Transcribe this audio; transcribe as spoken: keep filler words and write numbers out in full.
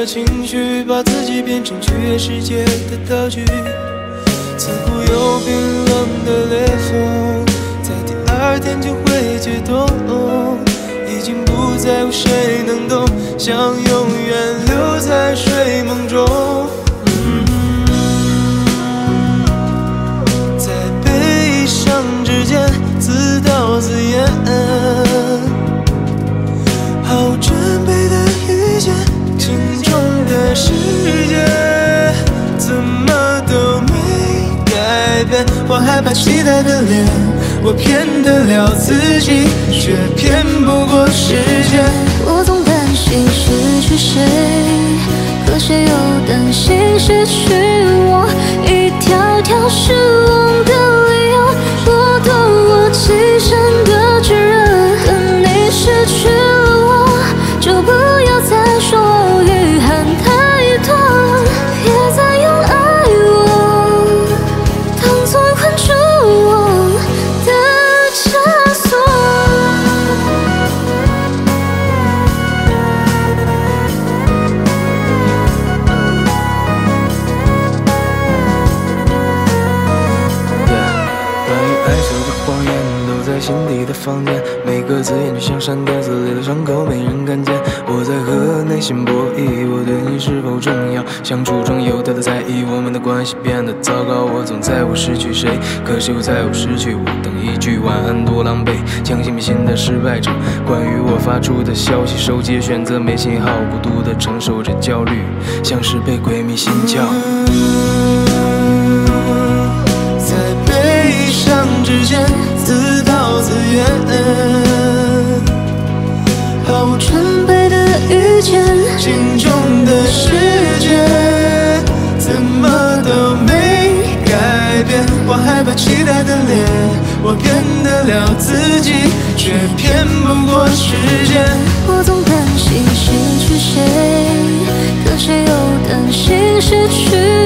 的情绪，把自己变成取悦世界的道具。自古有冰冷的裂缝，在第二天就会解冻。已经不在乎谁能懂，想永远留在睡梦中。嗯、在悲伤之间自导自演，毫无准备的遇见。 心中的世界怎么都没改变，我害怕期待的脸，我骗得了自己，却骗不过时间。我总担心失去谁，可谁又担心失去我？一条条失望的理由，剥夺我栖身的指认。和你失去了我，就不要再说。 房间，每个字眼就像删掉自己的伤口，没人看见。我在和内心博弈，我对你是否重要？相处中有他的猜疑，我们的关系变得糟糕。我总在乎失去谁，可是又在乎失去我。等一句晚安多狼狈，将心比心的失败者。关于我发出的消息，手机选择没信号，孤独的承受着焦虑，像是被鬼迷心窍。在悲伤之间，自。 自愿，毫无准备的遇见，心中的世界怎么都没改变。我害怕期待的脸，我骗得了自己，却骗不过时间。我总担心失去谁，可谁又担心失去？